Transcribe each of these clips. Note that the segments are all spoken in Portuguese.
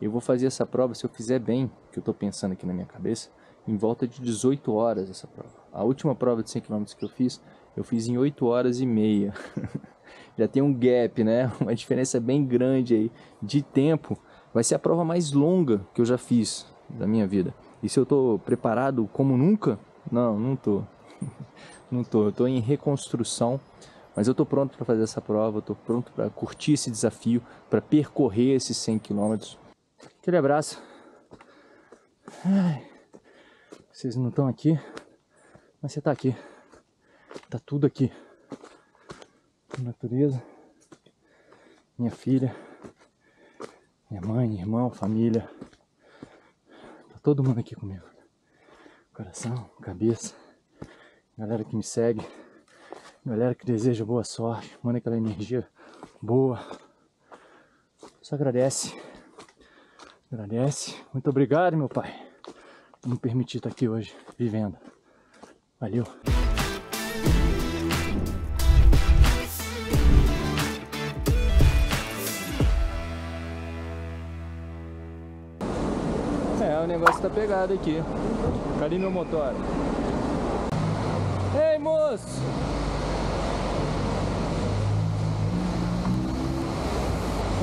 Eu vou fazer essa prova, se eu fizer bem, que eu estou pensando aqui na minha cabeça, em volta de 18 horas essa prova. A última prova de 100 km que eu fiz em 8 horas e meia. Já tem um gap, né? Uma diferença bem grande aí de tempo. Vai ser a prova mais longa que eu já fiz da minha vida. E se eu estou preparado como nunca? Não, não estou. Não estou. Eu estou em reconstrução. Mas eu estou pronto para fazer essa prova. Estou pronto para curtir esse desafio, para percorrer esses 100 km. Aquele abraço. Ai, vocês não estão aqui, mas você está aqui. Está tudo aqui. A natureza, minha filha, minha mãe, minha irmã, família. Está todo mundo aqui comigo. Coração, cabeça. Galera que me segue. Galera que deseja boa sorte. Manda aquela energia boa. Só agradece. Agradece. Muito obrigado, meu pai, por me permitir estar aqui hoje, vivendo. Valeu. É, o negócio tá pegado aqui. Cadê meu motor? Ei, moço!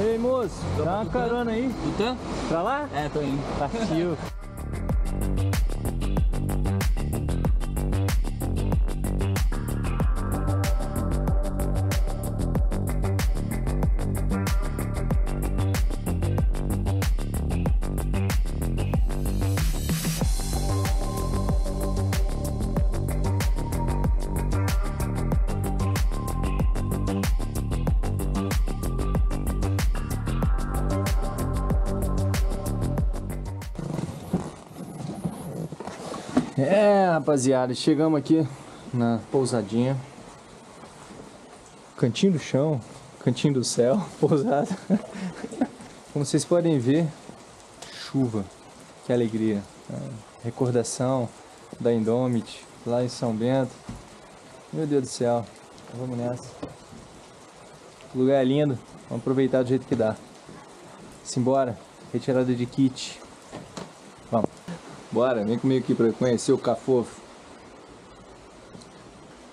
Ei, moço, dá uma carona aí. Então? Pra lá? É, tô indo. Partiu. É, rapaziada, chegamos aqui na pousadinha. Cantinho do chão, cantinho do céu, pousada. Como vocês podem ver, chuva. Que alegria. Recordação da Indomit, lá em São Bento. Meu Deus do céu. Vamos nessa. O lugar é lindo. Vamos aproveitar do jeito que dá. Simbora. Retirada de kit. Vamos. Bora, vem comigo aqui para conhecer o Cafofo.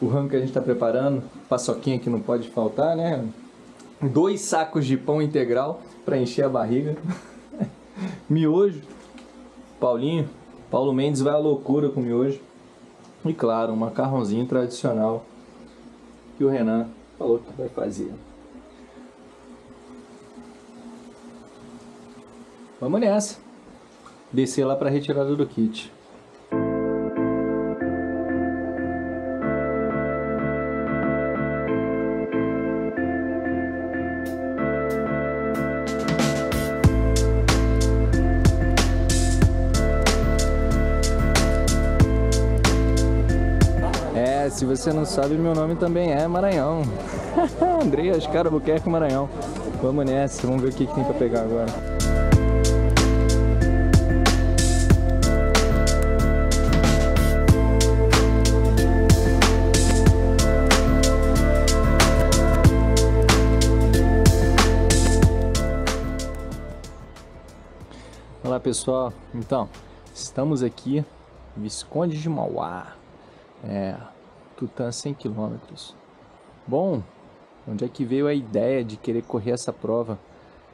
O rango que a gente está preparando, paçoquinha que não pode faltar, né? 2 sacos de pão integral para encher a barriga. Miojo, Paulinho, Paulo Mendes vai à loucura com miojo. E claro, um macarrãozinho tradicional que o Renan falou que vai fazer. Vamos nessa! Descer lá para a retirada do kit. É, se você não sabe, meu nome também é Maranhão. Andrei Achcar Buquerque Maranhão. Vamos nessa, vamos ver o que tem para pegar agora. Olá pessoal, então estamos aqui em Visconde de Mauá, Tutã 100 km. Bom, onde é que veio a ideia de querer correr essa prova?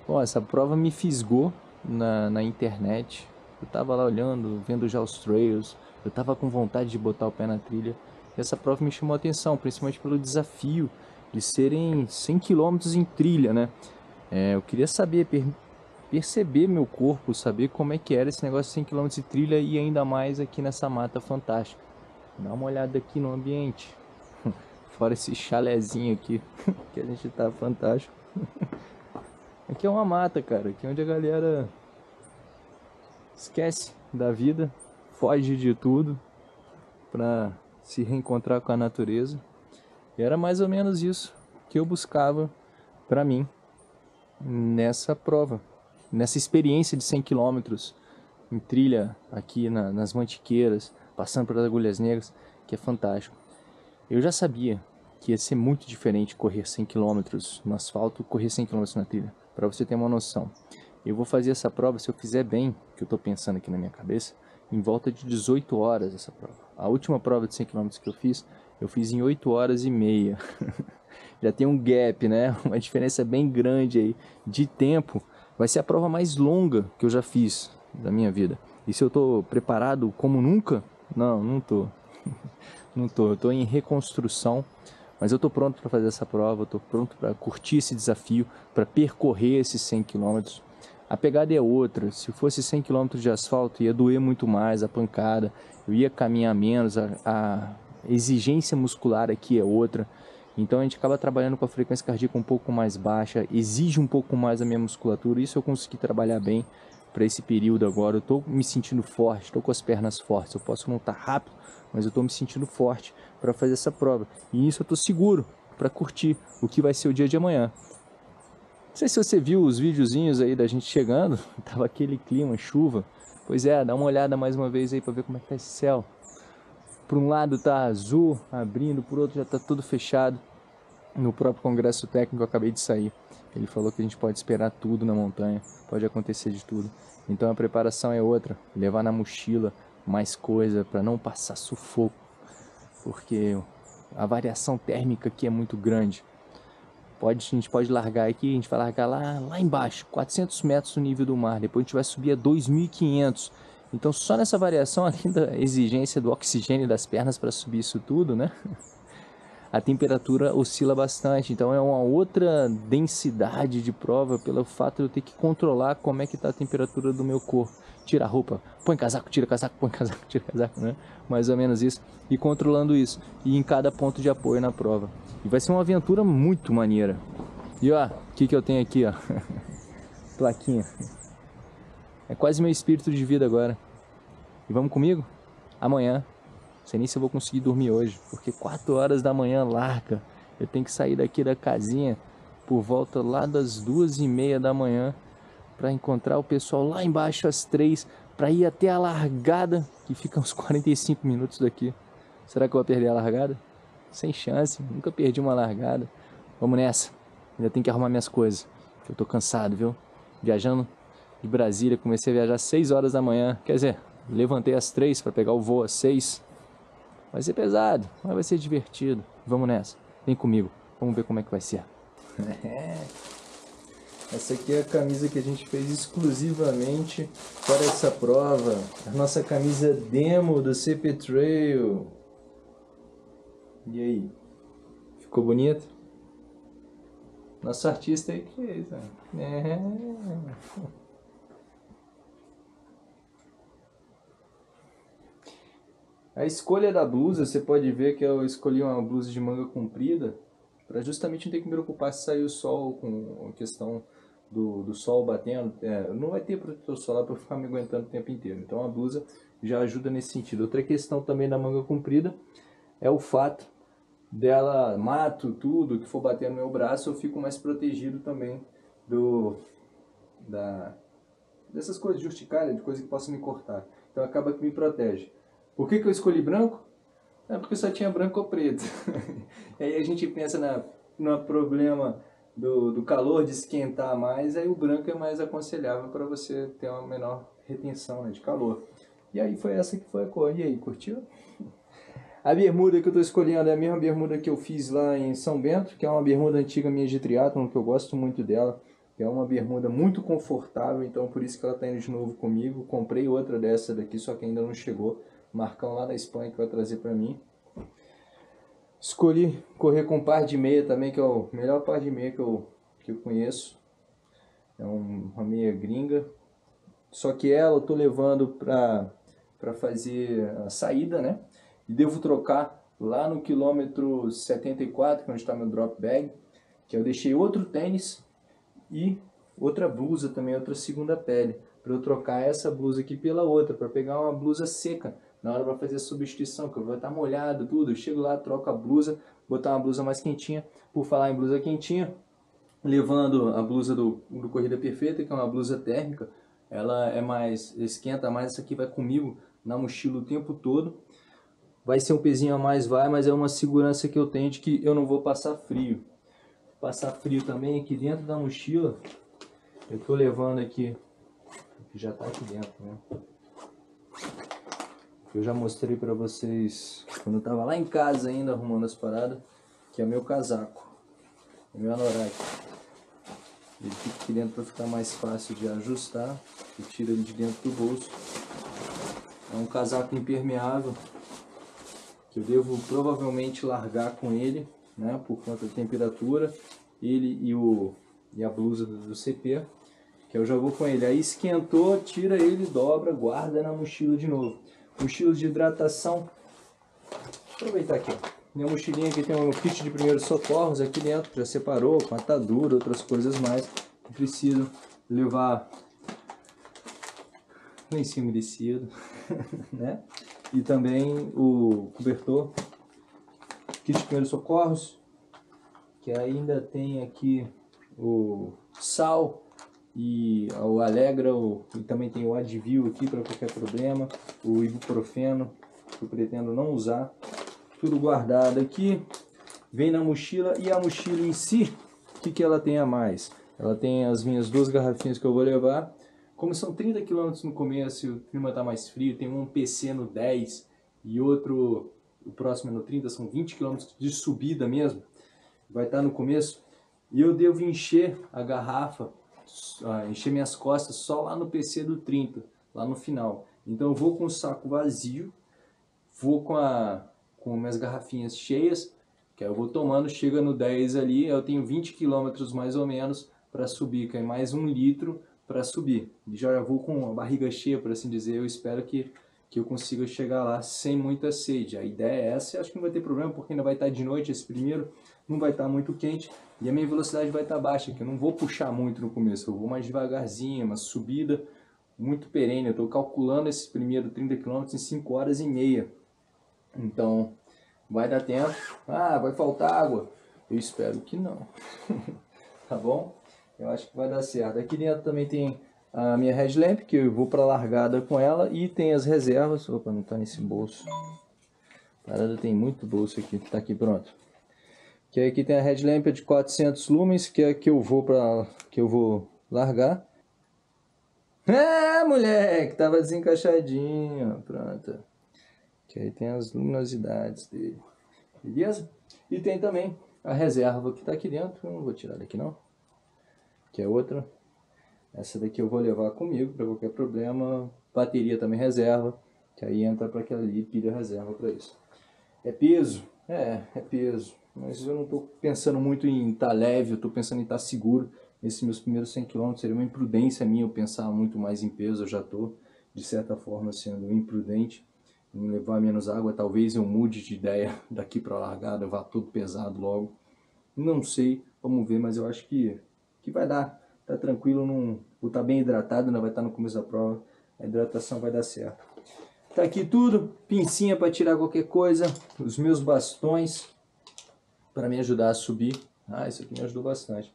Bom, essa prova me fisgou na internet. Eu tava lá olhando, vendo já os trails, eu tava com vontade de botar o pé na trilha. E essa prova me chamou a atenção, principalmente pelo desafio de serem 100 km em trilha, né? Eu queria saber, perceber meu corpo, saber como é que era esse negócio de 100 km de trilha e ainda mais aqui nessa mata fantástica. Dá uma olhada aqui no ambiente. Fora esse chalezinho aqui, que a gente tá fantástico. Aqui é uma mata, cara, aqui é onde a galera esquece da vida, foge de tudo pra se reencontrar com a natureza. E era mais ou menos isso que eu buscava pra mim nessa prova. Nessa experiência de 100 km em trilha aqui nas Mantiqueiras, passando pelas Agulhas Negras, que é fantástico. Eu já sabia que ia ser muito diferente correr 100 km no asfalto, correr 100 km na trilha, para você ter uma noção. Eu vou fazer essa prova, se eu fizer bem, que eu tô pensando aqui na minha cabeça, em volta de 18 horas essa prova. A última prova de 100 km que eu fiz em 8 horas e meia. Já tem um gap, né? Uma diferença bem grande aí de tempo. Vai ser a prova mais longa que eu já fiz da minha vida. E se eu tô preparado como nunca? Não, não tô. Não tô, eu tô em reconstrução. Mas eu tô pronto para fazer essa prova, eu tô pronto para curtir esse desafio, para percorrer esses 100 km. A pegada é outra, se fosse 100 km de asfalto ia doer muito mais a pancada, eu ia caminhar menos, a exigência muscular aqui é outra. Então a gente acaba trabalhando com a frequência cardíaca um pouco mais baixa, exige um pouco mais a minha musculatura, isso eu consegui trabalhar bem para esse período agora. Eu tô me sentindo forte, tô com as pernas fortes, eu posso não estar rápido, mas eu tô me sentindo forte para fazer essa prova. E isso eu tô seguro para curtir o que vai ser o dia de amanhã. Não sei se você viu os videozinhos aí da gente chegando, tava aquele clima, chuva. Pois é, dá uma olhada mais uma vez aí para ver como é que tá esse céu. Por um lado tá azul, abrindo, por outro já tá tudo fechado. No próprio congresso técnico eu acabei de sair. Ele falou que a gente pode esperar tudo na montanha, pode acontecer de tudo. Então a preparação é outra, levar na mochila mais coisa para não passar sufoco, porque a variação térmica aqui é muito grande. A gente pode largar aqui, a gente vai largar lá embaixo, 400 metros no nível do mar, depois a gente vai subir a 2.500. Então só nessa variação, além da exigência do oxigênio das pernas para subir isso tudo, né? A temperatura oscila bastante, então é uma outra densidade de prova pelo fato de eu ter que controlar como é que está a temperatura do meu corpo. Tira a roupa, põe casaco, tira casaco, põe casaco, tira casaco, né? Mais ou menos isso. E controlando isso. E em cada ponto de apoio na prova. E vai ser uma aventura muito maneira. E ó, o que eu tenho aqui, ó? Plaquinha. É quase meu espírito de vida agora. E vamos comigo? Amanhã. Não sei nem se eu vou conseguir dormir hoje, porque 4 horas da manhã larga. Eu tenho que sair daqui da casinha por volta lá das 2h30 da manhã para encontrar o pessoal lá embaixo às 3, para ir até a largada, que fica uns 45 minutos daqui. Será que eu vou perder a largada? Sem chance, nunca perdi uma largada. Vamos nessa, ainda tenho que arrumar minhas coisas, que eu tô cansado, viu? Viajando de Brasília, comecei a viajar às 6 horas da manhã, quer dizer, levantei às 3 para pegar o voo às 6. Vai ser pesado, mas vai ser divertido. Vamos nessa. Vem comigo. Vamos ver como é que vai ser. Essa aqui é a camisa que a gente fez exclusivamente para essa prova. A nossa camisa demo do CP Trail. E aí? Ficou bonito? Nosso artista aí que fez. É. A escolha da blusa, você pode ver que eu escolhi uma blusa de manga comprida para justamente não ter que me preocupar se sair o sol, com a questão do sol batendo. Não vai ter protetor solar para eu ficar me aguentando o tempo inteiro, então a blusa já ajuda nesse sentido. Outra questão também da manga comprida é o fato dela, mato, tudo que for bater no meu braço, eu fico mais protegido também dessas coisas de urticária, de coisa que possa me cortar, então acaba que me protege. Por que eu escolhi branco? É porque só tinha branco ou preto. Aí a gente pensa no problema do calor, de esquentar mais, aí o branco é mais aconselhável para você ter uma menor retenção, né, de calor. E aí foi essa que foi a cor. E aí, curtiu? A bermuda que eu estou escolhendo é a mesma bermuda que eu fiz lá em São Bento, que é uma bermuda antiga minha de triatlon, que eu gosto muito dela. É uma bermuda muito confortável, então por isso que ela está indo de novo comigo. Comprei outra dessa daqui, só que ainda não chegou. Marcão lá da Espanha que vai trazer para mim. Escolhi correr com um par de meia também, que é o melhor par de meia que eu conheço. É uma meia gringa. Só que ela eu tô levando para fazer a saída, né? E devo trocar lá no quilômetro 74, que é onde está meu drop bag, que eu deixei outro tênis e outra blusa também, outra segunda pele, para eu trocar essa blusa aqui pela outra, para pegar uma blusa seca. Na hora para fazer a substituição, que eu vou estar molhado, tudo. Eu chego lá, troco a blusa, botar uma blusa mais quentinha. Por falar em blusa quentinha, levando a blusa do Corrida Perfeita, que é uma blusa térmica, ela é mais, esquenta mais. Essa aqui vai comigo na mochila o tempo todo. Vai ser um pezinho a mais, mas é uma segurança que eu tenho de que eu não vou passar frio. Passar frio também aqui dentro da mochila. Eu tô levando aqui o que já tá aqui dentro, né? Eu já mostrei pra vocês quando eu tava lá em casa ainda arrumando as paradas, que é meu casaco, é meu anorak. Ele fica aqui dentro pra ficar mais fácil de ajustar. E tira ele de dentro do bolso. É um casaco impermeável que eu devo provavelmente largar com ele, né, por conta da temperatura. Ele e a blusa do CP, que eu já vou com ele. Aí esquentou, tira ele, dobra, guarda na mochila de novo. Mochila de hidratação. Vou aproveitar aqui, ó. Minha mochilinha aqui tem um kit de primeiros socorros aqui dentro, já separou, com atadura, outras coisas mais que preciso levar lá em cima descido, né? E também o cobertor, kit de primeiros socorros, que ainda tem aqui o sal e o Alegra, e também tem o Advil aqui para qualquer problema, o ibuprofeno, que eu pretendo não usar. Tudo guardado aqui, vem na mochila. E a mochila em si, o que ela tem a mais? Ela tem as minhas duas garrafinhas que eu vou levar. Como são 30 km no começo e o clima está mais frio, tem um PC no 10 e outro, o próximo é no 30, são 20 km de subida mesmo, vai estar no começo. E eu devo encher a garrafa, encher minhas costas só lá no PC do 30, lá no final. Então eu vou com o saco vazio, vou com minhas garrafinhas cheias, que aí eu vou tomando, chega no 10 ali, eu tenho 20 km mais ou menos para subir, que é mais 1 litro para subir. E já vou com a barriga cheia, por assim dizer. Eu espero que eu consiga chegar lá sem muita sede. A ideia é essa, eu acho que não vai ter problema, porque ainda vai estar de noite esse primeiro, não vai estar muito quente, e a minha velocidade vai estar baixa, que eu não vou puxar muito no começo, eu vou mais devagarzinho, uma subida muito perene. Eu estou calculando esse primeiro 30 km em 5 horas e meia. Então, vai dar tempo. Ah, vai faltar água? Eu espero que não. Tá bom? Eu acho que vai dar certo. Aqui dentro também tem a minha headlamp, que eu vou para a largada com ela. E tem as reservas. Opa, não tá nesse bolso. A parada tem muito bolso aqui. Tá aqui, pronto. Que aqui tem a headlamp de 400 lumens, que é a que eu vou, largar. Ah, moleque! Tava desencaixadinho. Pronto. Que aí tem as luminosidades dele, beleza? E tem também a reserva que tá aqui dentro, eu não vou tirar daqui não, que é outra. Essa daqui eu vou levar comigo para qualquer problema. Bateria também reserva, que aí entra para aquela ali, pilha reserva para isso. É peso? É peso, mas eu não tô pensando muito em estar leve, eu tô pensando em estar seguro. Esses meus primeiros 100 km seria uma imprudência minha eu pensar muito mais em peso, eu já tô, de certa forma, sendo imprudente. Me levar menos água, talvez eu mude de ideia daqui para a largada, vá todo pesado logo, não sei, vamos ver, mas eu acho que vai dar, tá tranquilo, não, vou estar bem hidratado, ainda vai estar no começo da prova, a hidratação vai dar certo. Tá aqui tudo, pincinha para tirar qualquer coisa, os meus bastões para me ajudar a subir. Ah, isso aqui me ajudou bastante,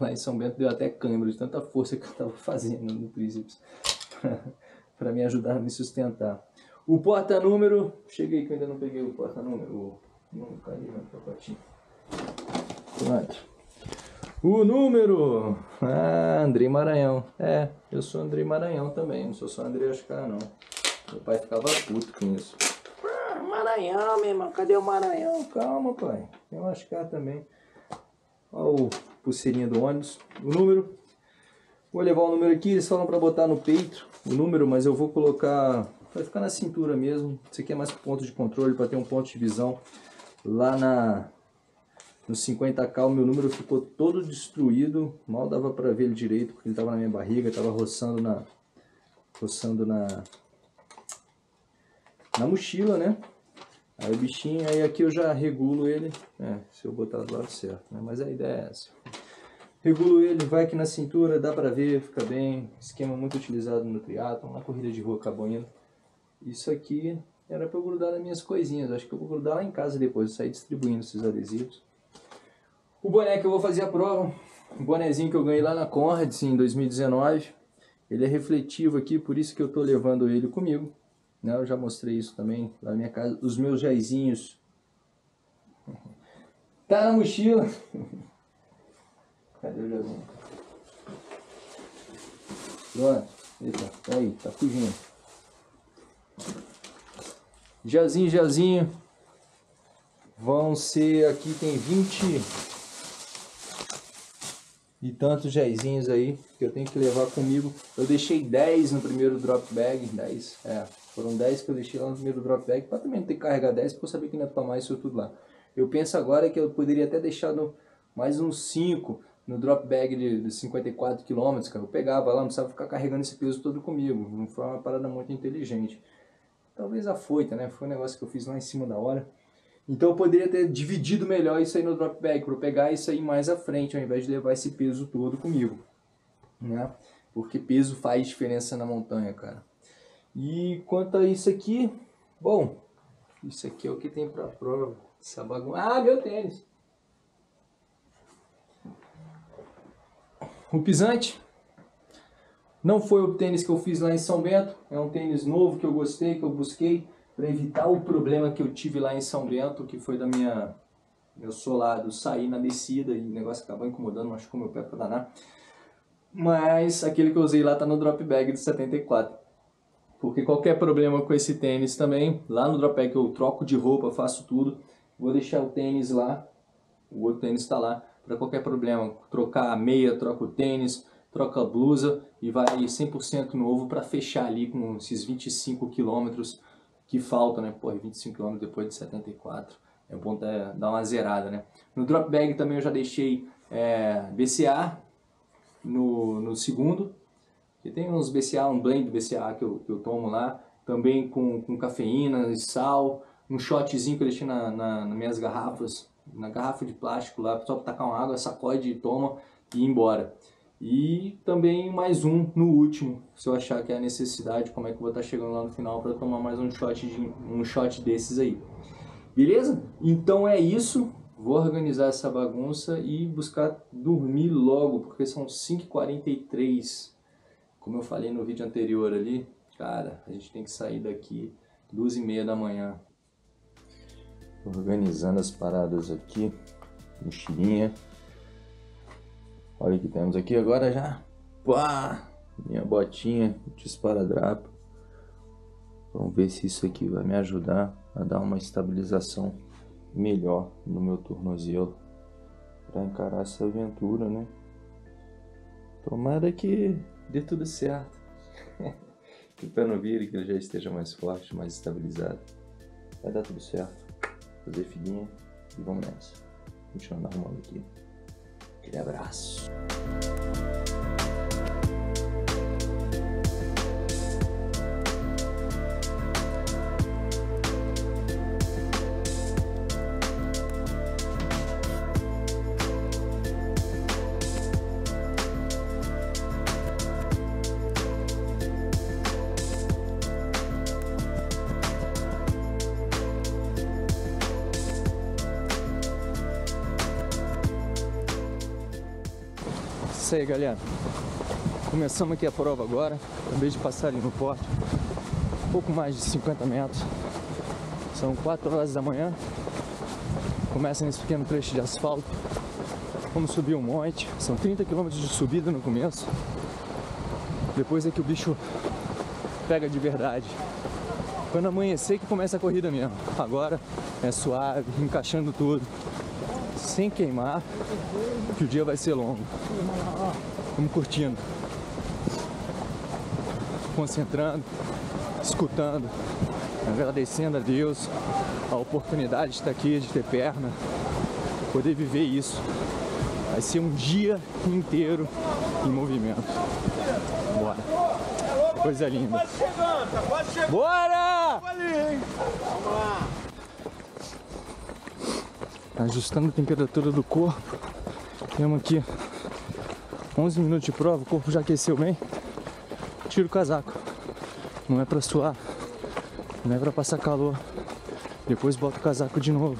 lá em São Bento deu até cãibra de tanta força que eu estava fazendo no tríceps, para me ajudar a me sustentar. O porta-número, cheguei que eu ainda não peguei o porta-número, não caiu no pacotinho. Pronto. O número, ah, Andrei Maranhão, é, eu sou Andrei Maranhão também, não sou só Andrei Achcar não. Meu pai ficava puto com isso. Ah, Maranhão, meu irmão, cadê o Maranhão? Calma, pai, tem um Achcar também. Olha o pulseirinha do ônibus, o número. Vou levar o número aqui, eles falam pra botar no peito o número, mas eu vou colocar... vai ficar na cintura mesmo. Isso aqui é mais ponto de controle, para ter um ponto de visão. Lá no 50K o meu número ficou todo destruído. Mal dava para ver ele direito, porque ele estava na minha barriga, estava roçando na mochila, né? Aí o bichinho, aí aqui eu já regulo ele. É, se eu botar do lado certo, né? Mas a ideia é essa. Regulo ele, vai aqui na cintura, dá para ver, fica bem. Esquema muito utilizado no triatlon, na corrida de rua acabou indo. Isso aqui era para eu grudar nas minhas coisinhas, acho que eu vou grudar lá em casa depois, sair distribuindo esses adesivos. O boné que eu vou fazer a prova, o bonézinho que eu ganhei lá na Conrad em 2019, ele é refletivo aqui, por isso que eu estou levando ele comigo, né? Eu já mostrei isso também lá na minha casa, os meus jaizinhos. Tá na mochila. Cadê o jaizinho? Olha, eita, tá aí, tá fugindo. Jazinho, jazinho. Vão ser, aqui tem 20 e tantos jazinhos aí que eu tenho que levar comigo. Eu deixei 10 no primeiro drop bag, 10, foram 10 que eu deixei lá no primeiro drop bag, para também não ter que carregar 10, porque eu sabia que não ia tomar isso tudo lá. Eu penso agora que eu poderia até deixar mais uns 5 no drop bag de 54 km, cara. Eu pegava lá, não precisava ficar carregando esse peso todo comigo, não foi uma parada muito inteligente. Talvez a foita, né, foi um negócio que eu fiz lá em cima da hora. Então eu poderia ter dividido melhor isso aí no drop bag, para eu pegar isso aí mais à frente, ao invés de levar esse peso todo comigo, né? Porque peso faz diferença na montanha, cara. E quanto a isso aqui, bom, isso aqui é o que tem para prova. Essa bagunça... Ah, meu tênis! O pisante não foi o tênis que eu fiz lá em São Bento, é um tênis novo que eu gostei, que eu busquei, para evitar o problema que eu tive lá em São Bento, que foi da meu solado sair na descida e o negócio acabou incomodando, machucou meu pé para danar. Mas aquele que eu usei lá tá no drop bag de 74. Porque qualquer problema com esse tênis também, lá no drop bag eu troco de roupa, faço tudo, vou deixar o tênis lá, o outro tênis está lá, para qualquer problema, trocar a meia, troca o tênis, troca a blusa e vai 100% novo para fechar ali com esses 25 quilômetros que falta, né? Pô, 25 km depois de 74, é bom dar uma zerada, né? No drop bag também eu já deixei BCA no segundo, que tem uns BCA, um blend BCA que eu tomo lá, também com cafeína e sal, um shotzinho que eu deixei nas minhas garrafas, na garrafa de plástico lá, só para tacar uma água, sacode, toma e ir embora. E também mais um no último, se eu achar que é a necessidade, como é que eu vou estar chegando lá no final para tomar mais um shot desses aí. Beleza? Então é isso, vou organizar essa bagunça e buscar dormir logo, porque são 5h43. Como eu falei no vídeo anterior ali, cara, a gente tem que sair daqui 2h30 da manhã. Organizando as paradas aqui, mochilinha. Olha o que temos aqui agora já. Pá! Minha botinha de esparadrapo. Vamos ver se isso aqui vai me ajudar a dar uma estabilização melhor no meu tornozelo para encarar essa aventura, né? Tomara que dê tudo certo. Que o pé não vire, que ele já esteja mais forte, mais estabilizado. Vai dar tudo certo. Fazer filhinha e vamos nessa. Continuando arrumando aqui. Aquele abraço. É isso aí, galera, começamos aqui a prova agora, acabei de passar ali no porte, um pouco mais de 50 metros, são 4 horas da manhã, começa nesse pequeno trecho de asfalto, vamos subir um monte, são 30 km de subida no começo, depois é que o bicho pega de verdade, quando amanhecer que começa a corrida mesmo, agora é suave, encaixando tudo, sem queimar, que o dia vai ser longo. Vamos curtindo, concentrando, escutando, agradecendo a Deus a oportunidade de estar aqui, de ter perna, poder viver isso. Vai ser um dia inteiro em movimento. Bora! Coisa linda! Bora! Ajustando a temperatura do corpo, temos aqui 11 minutos de prova, o corpo já aqueceu bem, tira o casaco, não é pra suar, não é pra passar calor, depois bota o casaco de novo.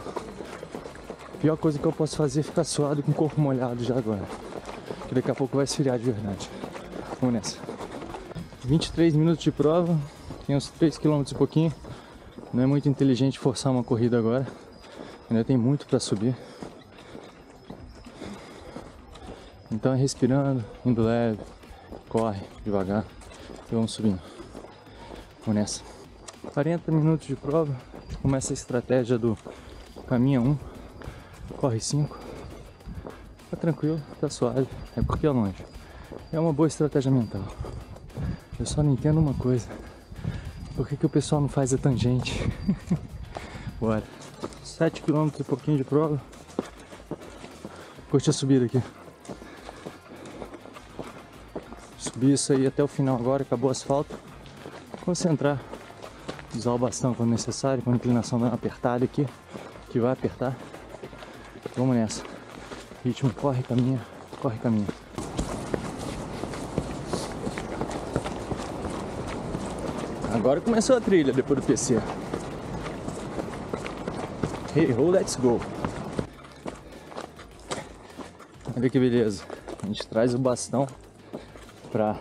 A pior coisa que eu posso fazer é ficar suado com o corpo molhado já agora, que daqui a pouco vai esfriar de verdade. Vamos nessa. 23 minutos de prova, tem uns 3 km e pouquinho, não é muito inteligente forçar uma corrida agora. Ainda tem muito para subir, então é respirando, indo leve, corre devagar. e vamos subindo. Vamos nessa. 40 minutos de prova, começa a estratégia do caminha 1, corre 5. Tá tranquilo, tá suave, é porque é longe. É uma boa estratégia mental. Eu só não entendo uma coisa. Por que que o pessoal não faz a tangente? Bora. 7 km e pouquinho de prova. Curte a subida aqui. Subi isso aí até o final agora, acabou o asfalto. Concentrar. Usar o bastão quando necessário, com a inclinação dando apertada aqui, que vai apertar. Vamos nessa. Ritmo, corre, caminha, corre, caminha. Agora começou a trilha depois do PC. Hey ho, let's go. Olha que beleza. A gente traz o bastão pra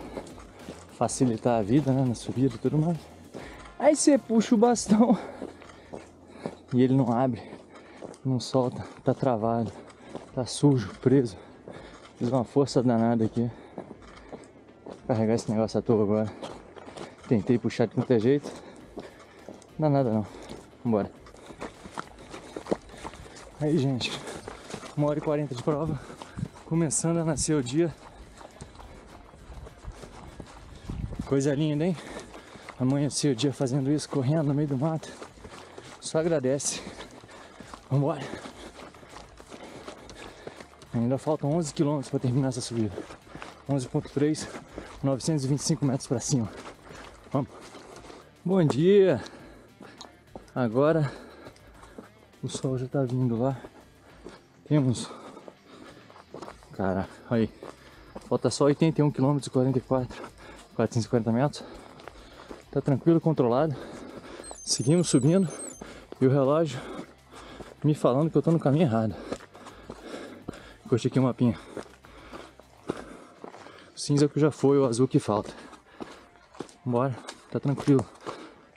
facilitar a vida, né, na subida e tudo mais. Aí você puxa o bastão e ele não abre, não solta, tá travado, tá sujo, preso. Fiz uma força danada aqui. Vou carregar esse negócio à toa agora. Tentei puxar de qualquer jeito. Não dá nada não. Vambora. Aí, gente. 1h40 de prova. Começando a nascer o dia. Coisa linda, hein? Amanhecer o dia fazendo isso, correndo no meio do mato. Só agradece. Vambora. Ainda faltam 11 km para terminar essa subida. 11.3, 925 metros para cima. Vamos. Bom dia. Agora o sol já está vindo lá. Temos... Caraca, olha aí. Falta só 81 km e 44, 450 metros. Tá tranquilo, controlado. Seguimos subindo. E o relógio me falando que eu tô no caminho errado. Curte aqui o mapinha. O cinza que já foi, o azul que falta. Bora, tá tranquilo.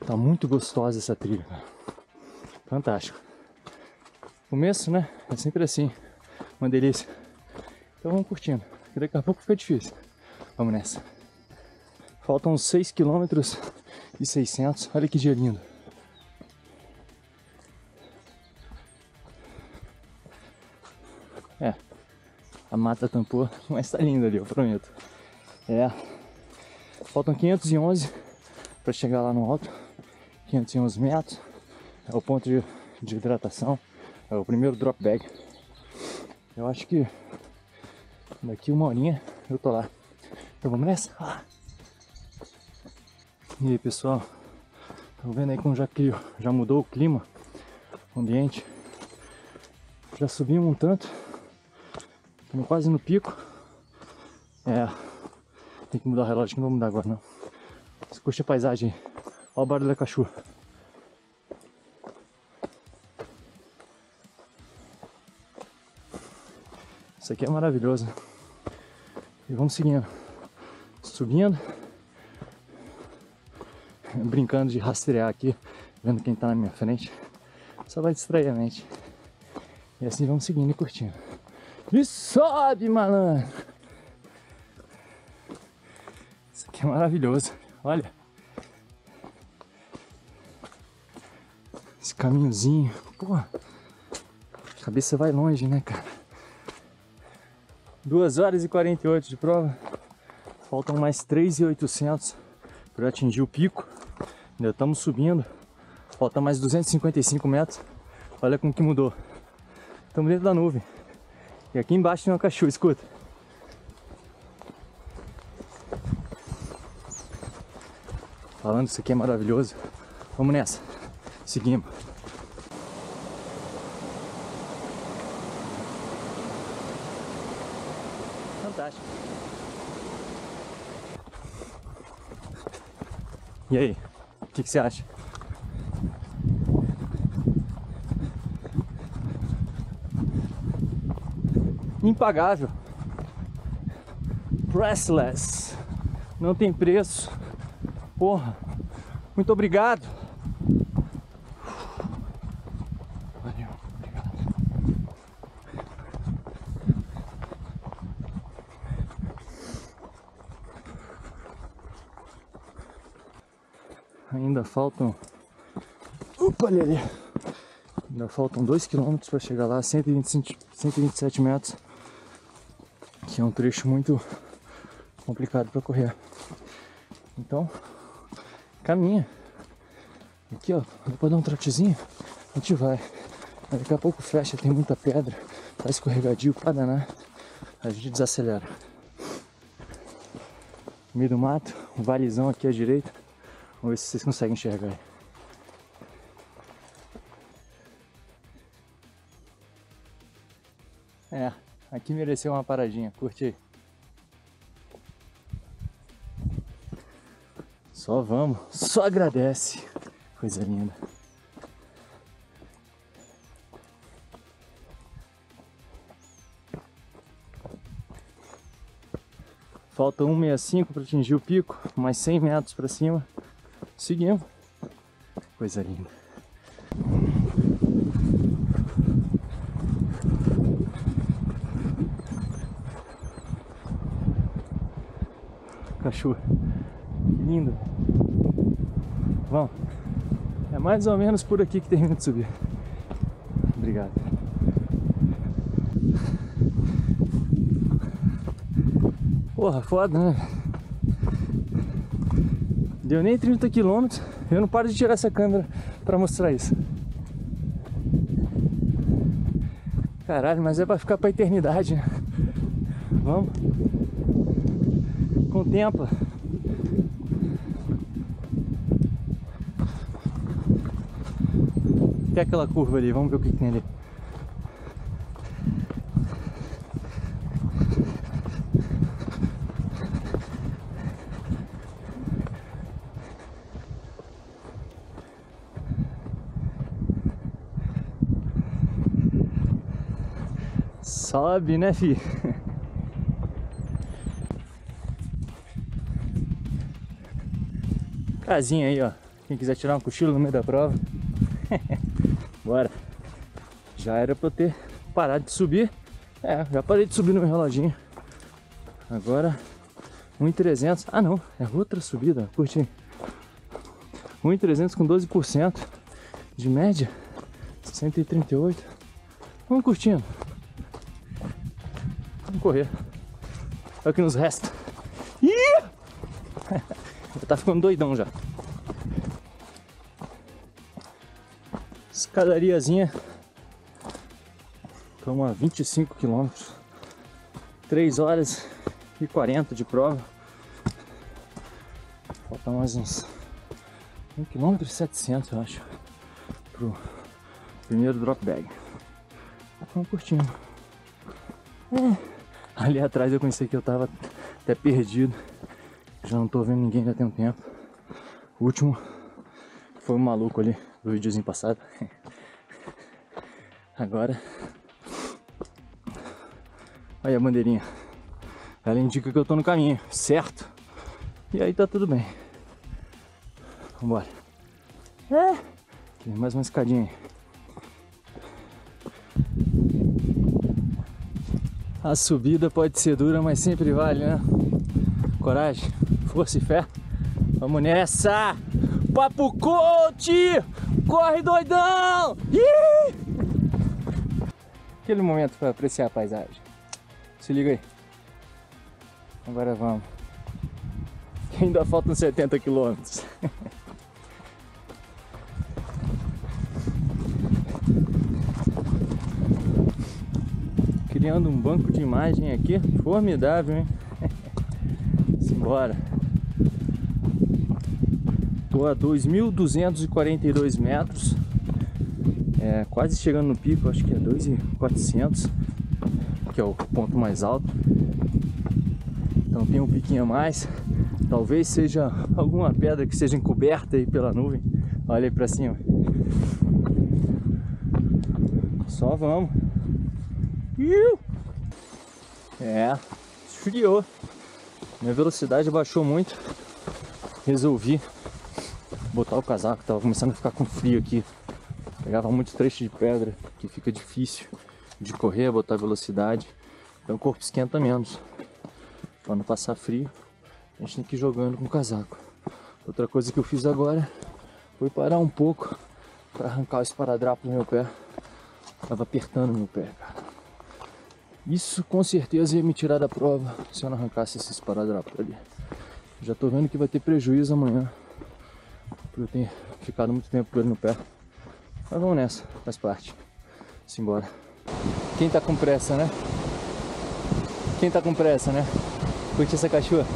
Tá muito gostosa essa trilha, cara. Fantástico. Começo, né? É sempre assim. Uma delícia. Então vamos curtindo, que daqui a pouco fica difícil. Vamos nessa. Faltam 6,6 km. Olha que dia lindo. É. A mata tampou, mas tá lindo ali, eu prometo. É. Faltam 511 para chegar lá no alto, 511 metros, é o ponto de hidratação, é o primeiro drop bag. Eu acho que daqui uma horinha eu tô lá, então vamos nessa? Ah. E aí pessoal, tô vendo aí como já mudou o clima, o ambiente, já subimos um tanto, estamos quase no pico, é... Tem que mudar o relógio, que não vou mudar agora não. Curte a paisagem. Olha o barulho da cachorra. Isso aqui é maravilhoso. E vamos seguindo. Subindo. Brincando de rastrear aqui. Vendo quem tá na minha frente. Só vai distrair a mente. E assim vamos seguindo e curtindo. E sobe, malandro! É maravilhoso, olha esse caminhozinho, porra, a cabeça vai longe, né, cara? 2h48 de prova, faltam mais 3,8 km para atingir o pico. Ainda estamos subindo, falta mais 255 metros. Olha como que mudou, estamos dentro da nuvem e aqui embaixo tem uma cachoeira, escuta. Falando, isso aqui é maravilhoso. Vamos nessa. Seguimos. Fantástico. E aí? O que você acha? Impagável. Priceless. Não tem preço. Porra, muito obrigado. Valeu, obrigado. ainda faltam... Opa, ali! Ainda faltam 2 km para chegar lá, 127 metros, que é um trecho muito complicado para correr. Então, caminha. Aqui, ó, depois dá um trotezinho, a gente vai. Daqui a pouco fecha, tem muita pedra, tá escorregadio pra danar. A gente desacelera. No meio do mato, um valizão aqui à direita. Vamos ver se vocês conseguem enxergar aí. É, aqui mereceu uma paradinha, curte aí. Só vamos, só agradece. Coisa linda. Falta 1,65 para atingir o pico, mais 100 metros para cima. Seguimos. Coisa linda. Cachorro. Que lindo. Bom, é mais ou menos por aqui que termina de subir. Obrigado. Porra, foda, né? Deu nem 30 km, eu não paro de tirar essa câmera pra mostrar isso. Caralho, mas é pra ficar pra eternidade, né? Vamos. Contempla. Até aquela curva ali, vamos ver o que tem ali. Sobe, né, fi? Casinha aí, ó. Quem quiser tirar um cochilo no meio da prova. Bora. Já era pra eu ter parado de subir. É, já parei de subir no meu reloginho. Agora, 1.300. Ah, não. É outra subida. Curti. 1.300 com 12% de média. 138. Vamos curtindo. Vamos correr. É o que nos resta. Ih! Tá ficando doidão já. Escadariazinha. Estamos a 25 km. 3 horas e 40 de prova. Falta mais uns 1 km e 700, eu acho, pro primeiro drop bag. Vamos curtindo. Ali atrás eu pensei que eu tava até perdido. Já não tô vendo ninguém já tem um tempo. O último foi um maluco ali do videozinho passado. Agora, olha a bandeirinha. Ela indica que eu tô no caminho, certo? E aí tá tudo bem. Vambora. Tem mais uma escadinha aí. A subida pode ser dura, mas sempre vale, né? Coragem, força e fé. Vamos nessa! Papo coach! Corre, doidão! Ih! Aquele momento para apreciar a paisagem. Se liga aí. Agora vamos. Ainda faltam 70 km. Criando um banco de imagem aqui, formidável, hein? Simbora! Tô a 2.242 metros, quase chegando no pico, acho que é 2.400, que é o ponto mais alto. Então tem um piquinho a mais, talvez seja alguma pedra que seja encoberta aí pela nuvem. Olha aí pra cima. Só vamos! Esfriou. Minha velocidade baixou muito. Resolvi botar o casaco, tava começando a ficar com frio aqui. Pegava muito trecho de pedra, que fica difícil de correr, botar velocidade. Então o corpo esquenta menos. Pra não passar frio, a gente tem que ir jogando com o casaco. Outra coisa que eu fiz agora foi parar um pouco para arrancar o esparadrapo do meu pé. Tava apertando meu pé, cara. Isso com certeza ia me tirar da prova se eu não arrancasse esse esparadrapo ali. Já tô vendo que vai ter prejuízo amanhã, porque eu tenho ficado muito tempo com ele no pé. Mas vamos nessa, faz parte. Simbora. Quem tá com pressa, né? Quem tá com pressa, né? Curte essa cachorra?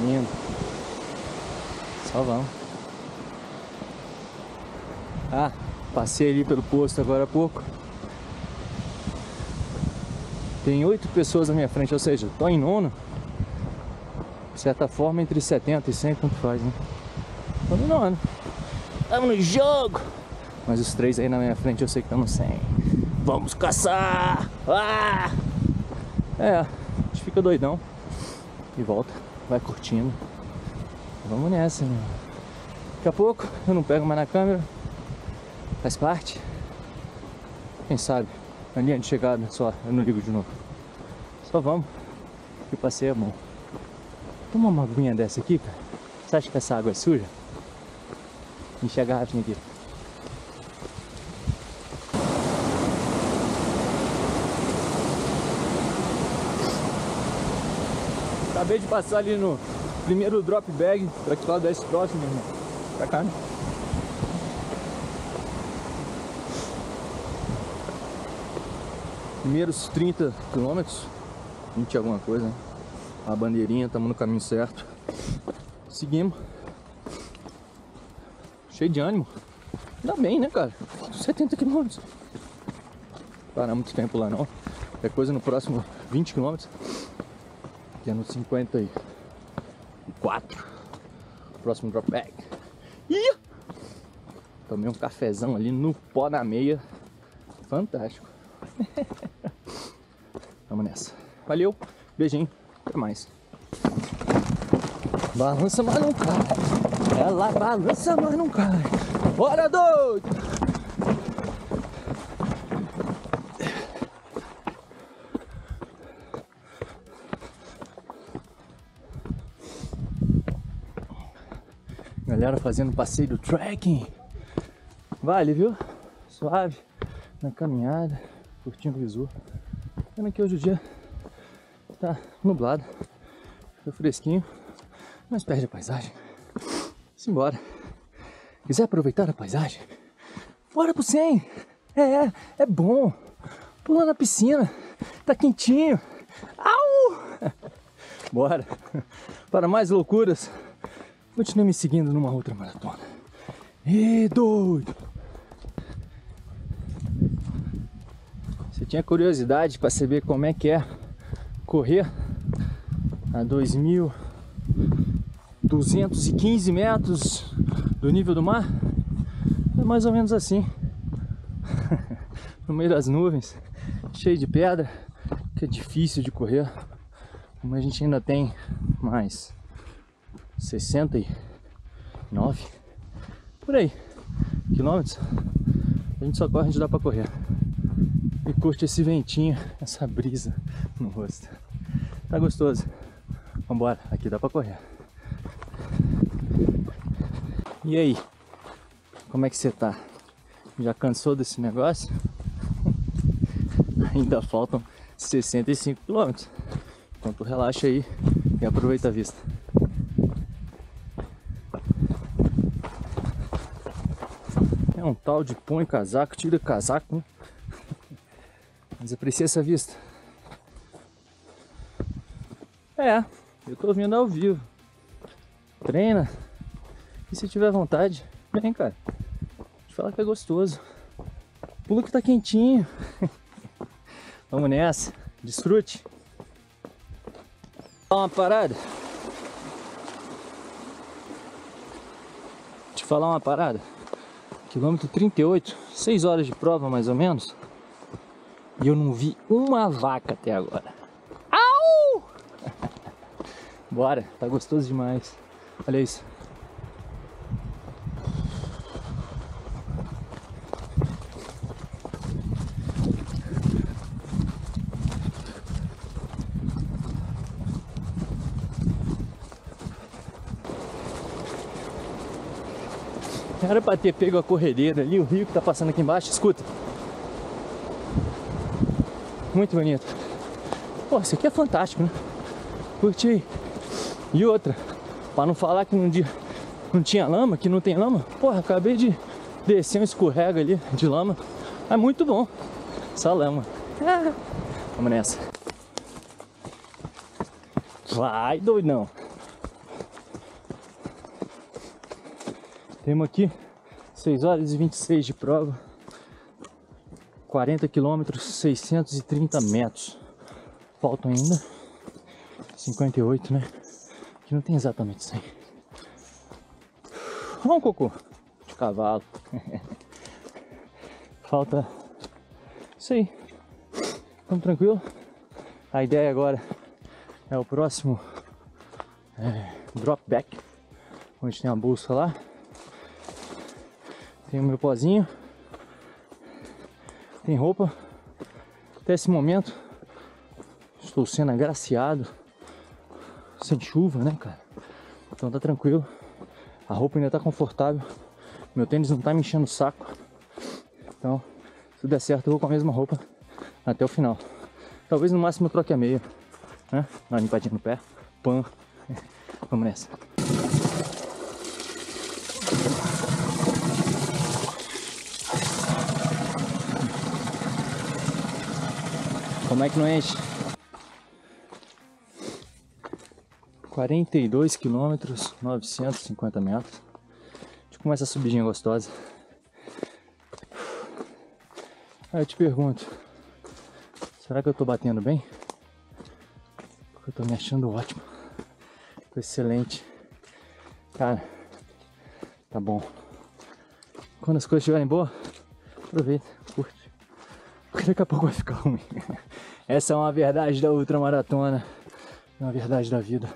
Lindo. Só vamos. Ah, passei ali pelo posto agora há pouco. Tem 8 pessoas na minha frente, ou seja, tô em nono. De certa forma, entre 70 e 100, tanto faz, né? Tô no nono. Tamo no jogo! Mas os 3 aí na minha frente eu sei que estão no 100. Vamos caçar! Ah! É, a gente fica doidão e volta, vai curtindo. Vamos nessa, né? Daqui a pouco eu não pego mais na câmera, faz parte. Quem sabe? Na linha de chegada só, eu não ligo de novo. Só vamos, que o passeio é bom. Toma uma aguinha dessa aqui, cara. Você acha que essa água é suja? Enche a garrafinha aqui. Acabei de passar ali no primeiro drop bag, pra que lado é esse próximo, meu irmão? Pra cá, né? Primeiros 30 km, 20 alguma coisa, né? A bandeirinha, estamos no caminho certo. Seguimos. Cheio de ânimo. Ainda bem, né, cara? 70 km. Parar muito tempo lá, não. É coisa no próximo 20 km. Que é no 54. Próximo drop bag. Ih! Tomei um cafezão ali no pó na meia. Fantástico. Vamos nessa. Valeu, beijinho, até mais. Balança, mas não cai. Ela balança, mas não cai. Bora, doido! Galera fazendo passeio do trekking. Vale, viu? Suave na caminhada, curtindo o visual. Pena que hoje o dia tá nublado, tá fresquinho, mas perde a paisagem. Simbora. Quiser aproveitar a paisagem? Bora pro 100. É bom. Pula na piscina, tá quentinho. Au! Bora. Para mais loucuras. Continue me seguindo numa outra maratona. E doido! Você tinha curiosidade para saber como é que é correr a 2.215 metros do nível do mar? É mais ou menos assim. No meio das nuvens, cheio de pedra, que é difícil de correr. Mas a gente ainda tem mais 69 por aí quilômetros. A gente só corre, a gente dá pra correr. E curte esse ventinho, essa brisa no rosto. Tá gostoso. Vambora, aqui dá pra correr. E aí, como é que você tá? Já cansou desse negócio? Ainda faltam 65 km. Então tu relaxa aí e aproveita a vista. É um tal de põe casaco, tira casaco, né? Mas aprecia essa vista. É, eu tô vindo ao vivo. Treina. E se tiver vontade, vem, cara. Te falar que é gostoso. Pula que tá quentinho. Vamos nessa. Desfrute. Dá uma parada. Te falar uma parada. Quilômetro 38, 6 horas de prova mais ou menos, e eu não vi uma vaca até agora. Au! Bora, tá gostoso demais. Olha isso. Era pra ter pego a corredeira ali, o rio que tá passando aqui embaixo, escuta. Muito bonito. Pô, isso aqui é fantástico, né? Curti. E outra, pra não falar que não tinha lama, que não tem lama, porra, acabei de descer um escorrega ali de lama. É muito bom essa lama. Vamos nessa. Vai, doidão. Temos aqui 6 horas e 26 de prova, 40 km, 630 metros. Faltam ainda 58, né? Que não tem exatamente 100. Vamos, cocô de cavalo. Falta isso aí. Estamos tranquilo. A ideia agora é o próximo drop back, onde tem a bolsa lá. Tem o meu pozinho, tem roupa. Até esse momento estou sendo agraciado, sem chuva, né, cara? Então tá tranquilo, a roupa ainda tá confortável, meu tênis não tá me enchendo o saco. Então, se der certo, eu vou com a mesma roupa até o final. Talvez no máximo eu troque a meia, né? Dá uma limpadinha no pé, pã. Vamos nessa. Como é que não enche? 42 quilômetros, 950 metros. Deixa eu começar a subidinha gostosa. Aí eu te pergunto, será que eu tô batendo bem? Porque eu tô me achando ótimo. Tô excelente. Cara, tá bom. Quando as coisas estiverem boas, aproveita, curte. Porque daqui a pouco vai ficar ruim. Essa é uma verdade da ultramaratona, é uma verdade da vida.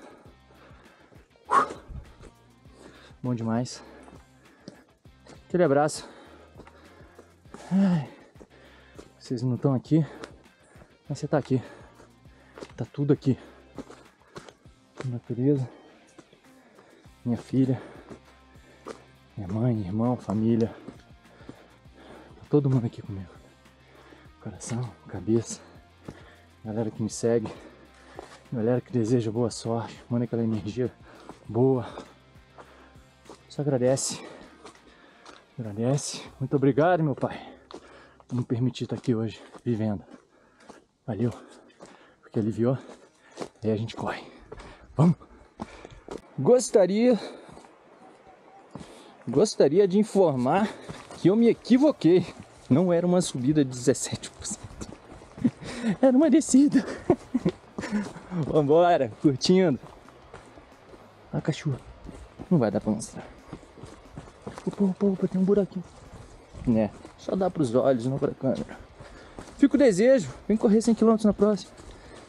Bom demais. Aquele abraço. Ai, vocês não estão aqui, mas você está aqui. Está tudo aqui. A natureza, minha filha, minha mãe, irmão, família. Tá todo mundo aqui comigo. Coração, cabeça. Galera que me segue, galera que deseja boa sorte, manda aquela energia boa. Só agradece, agradece. Muito obrigado, meu pai, por me permitir estar aqui hoje, vivendo. Valeu, porque aliviou, aí a gente corre. Vamos! Gostaria de informar que eu me equivoquei. Não era uma subida de 17%. Era uma descida. Vambora, curtindo. A cachorra. Não vai dar pra mostrar. Opa, opa, opa, tem um buraquinho. Né? Só dá pros olhos, não pra câmera. Fica o desejo. Vem correr 100 km na próxima.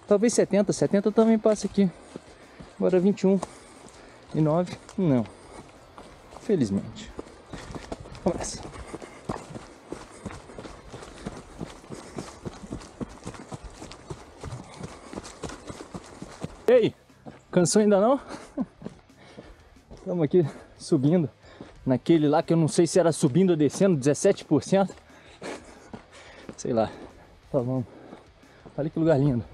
Talvez 70. 70 também passa aqui. Agora 21 e 9. Não. Felizmente. Começa. Ei, cansou ainda não? Estamos aqui subindo naquele lá que eu não sei se era subindo ou descendo, 17%. Sei lá. Tá, vamos. Olha que lugar lindo.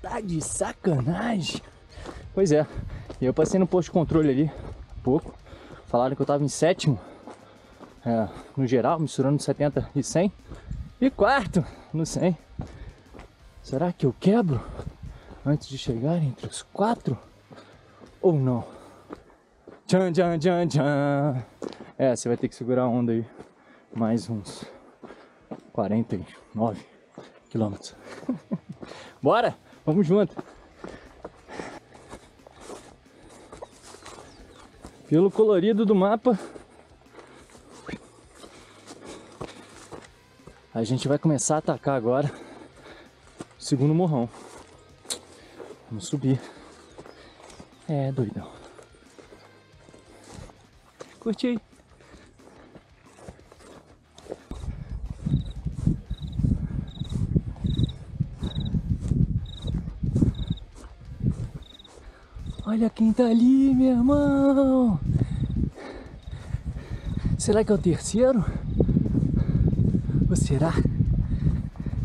Tá de sacanagem. Pois é. Eu passei no posto de controle ali há pouco. Falaram que eu tava em sétimo. No geral, misturando 70 e 100. E quarto, não sei. Será que eu quebro antes de chegar entre os 4? Ou não? Tchan, tchan, tchan, tchan. É, você vai ter que segurar a onda aí. Mais uns 49 quilômetros. Bora, vamos junto. Pelo colorido do mapa, a gente vai começar a atacar agora o segundo morrão. Vamos subir. É, doidão. Curti. Olha quem tá ali, meu irmão. Será que é o terceiro? Ou será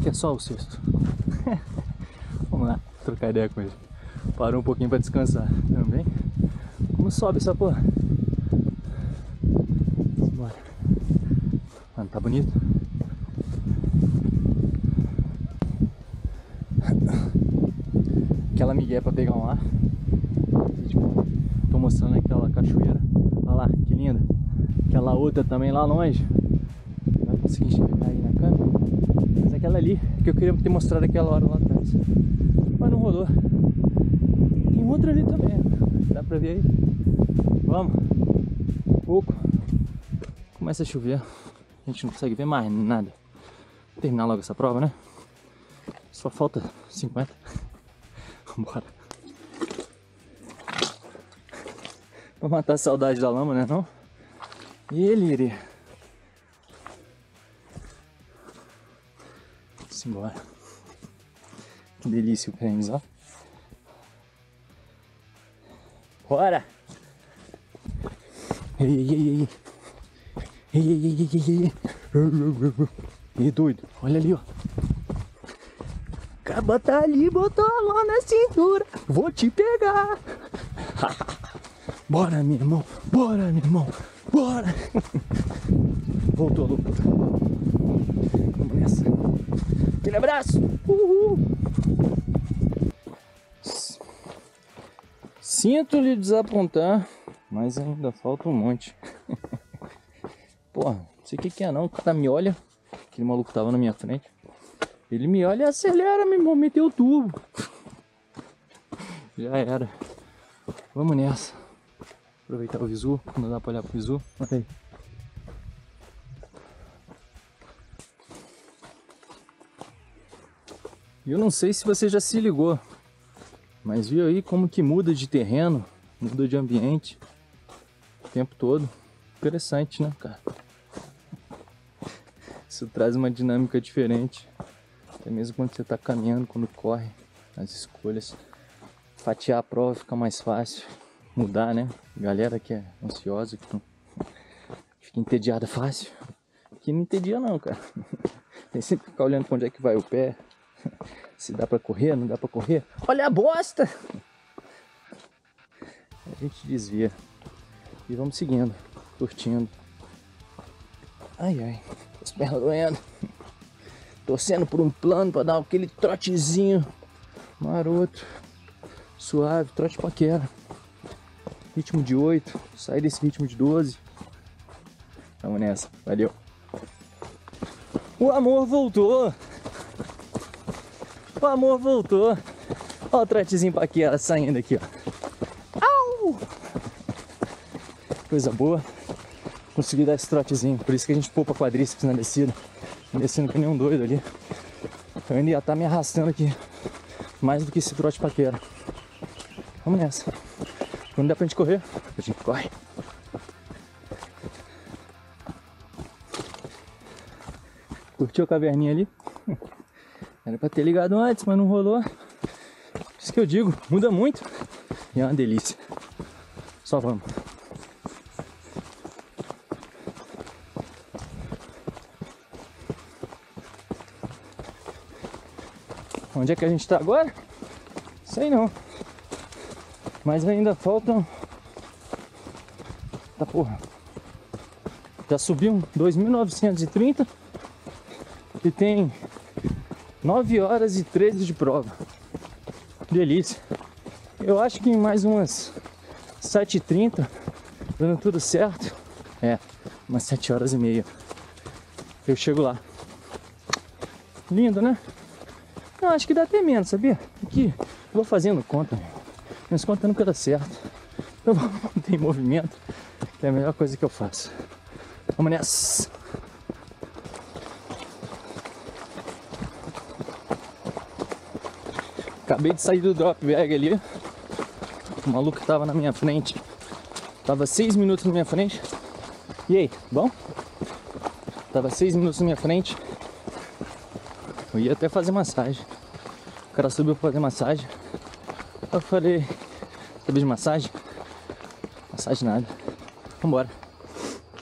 que é só o sexto? Vamos lá, trocar ideia com ele. Parou um pouquinho pra descansar também. Como sobe essa porra? Bora. Mano, tá bonito? Aquela migué pra pegar um ar. Tô mostrando aquela cachoeira. Olha lá, que linda. Aquela outra também lá longe. Não vai conseguir enxergar aí na câmera. Mas aquela ali, que eu queria ter mostrado aquela hora lá atrás. Mas não rolou. Tem outra ali também. Dá pra ver aí? Vamos. Um pouco. Começa a chover. A gente não consegue ver mais nada. Vou terminar logo essa prova, né? Só falta 50. Vambora. Pra matar a saudade da lama, né não? E ele iria. Simbora. Que delícia o creme, ó. Bora! Ei, doido, olha ali, ó. Acaba tá ali, botou a mão na cintura. Vou te pegar. Bora, meu irmão. Bora, meu irmão. Bora. Voltou a luta. Vamos nessa. Aquele abraço. Uhul. Sinto lhe desapontar, mas ainda falta um monte. Porra, não sei o que é não. O cara me olha. Aquele maluco tava na minha frente. Ele me olha e acelera, meu irmão, meteu o turbo. Já era. Vamos nessa. Aproveitar o visu, não dá pra olhar pro visu. Olha aí. Eu não sei se você já se ligou, mas viu aí como que muda de terreno, muda de ambiente o tempo todo. Interessante, né, cara? Isso traz uma dinâmica diferente. Até mesmo quando você está caminhando, quando corre, as escolhas. Fatiar a prova fica mais fácil. Mudar, né? Galera que é ansiosa, que fica entediada fácil. Aqui não entedia não, cara. Tem sempre que ficar olhando para onde é que vai o pé. Se dá para correr, não dá para correr. Olha a bosta! A gente desvia. E vamos seguindo, curtindo. Ai, ai. As pernas doendo. Torcendo por um plano para dar aquele trotezinho maroto, suave, trote paquera. Ritmo de 8, sai desse ritmo de 12. Vamos nessa, valeu. O amor voltou. O amor voltou. Olha o trotezinho paquera saindo aqui, ó. Au! Coisa boa. Consegui dar esse trotezinho, por isso que a gente poupa quadríceps na descida. Descendo que nem um doido ali. Eu ainda ia estar me arrastando aqui. Mais do que esse trote paqueiro. Vamos nessa. Quando dá pra gente correr, a gente corre. Curtiu a caverninha ali? Era pra ter ligado antes, mas não rolou. Por isso que eu digo, muda muito. E é uma delícia. Só vamos. Onde é que a gente está agora? Sei não. Mas ainda faltam... Tá porra. Já subiu 2.930 e tem 9 horas e 13 de prova. Delícia. Eu acho que em mais umas 7h30, dando tudo certo. É, umas 7 horas e meia. Eu chego lá. Lindo, né? Não, acho que dá até menos, sabia? Aqui, vou fazendo conta, mas conta nunca dá certo. Então vamos manter em movimento, que é a melhor coisa que eu faço. Vamos nessa! Acabei de sair do drop bag ali. O maluco que tava na minha frente. Tava 6 minutos na minha frente. E aí, bom? Tava 6 minutos na minha frente. Eu ia até fazer massagem. O cara subiu pra fazer massagem. Eu falei, Acabei de massagem. Massagem nada. Vambora.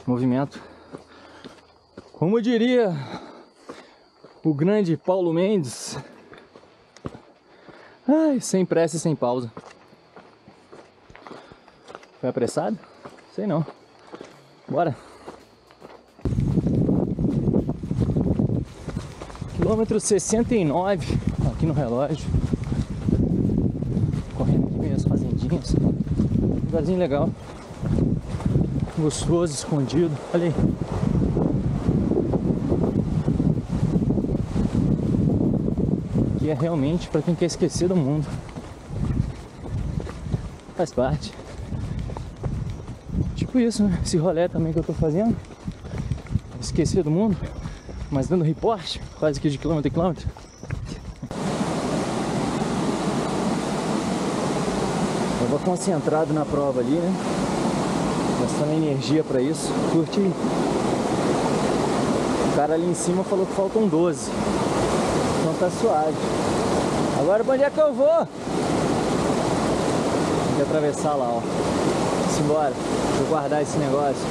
Movimento. Como diria o grande Paulo Mendes. Ai, sem pressa e sem pausa. Foi apressado? Sei não. Bora. Quilômetro 69 aqui no relógio. Correndo aqui meio as fazendinhas. Um lugarzinho legal. Gostoso, escondido. Olha aí. Aqui é realmente para quem quer esquecer do mundo. Faz parte. Tipo isso, né? Esse rolê também que eu tô fazendo. Esquecer do mundo. Mas dando reporte, quase que de quilômetro em quilômetro. Eu vou concentrado na prova ali, né? Gastando energia pra isso. Curti. O cara ali em cima falou que faltam 12. Então tá suave. Agora pra onde é que eu vou? Tem que atravessar lá, ó. Simbora. Vou guardar esse negócio.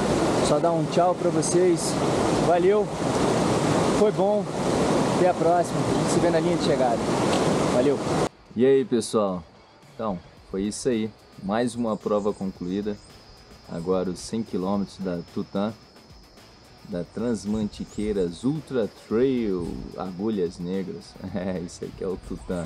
Só dar um tchau pra vocês. Valeu! Foi bom, até a próxima, a gente se vê na linha de chegada, valeu! E aí pessoal, então foi isso aí, mais uma prova concluída, agora os 100 km da Tutã, da Transmantiqueira Ultra Trail Agulhas Negras, é isso aqui é o Tutã.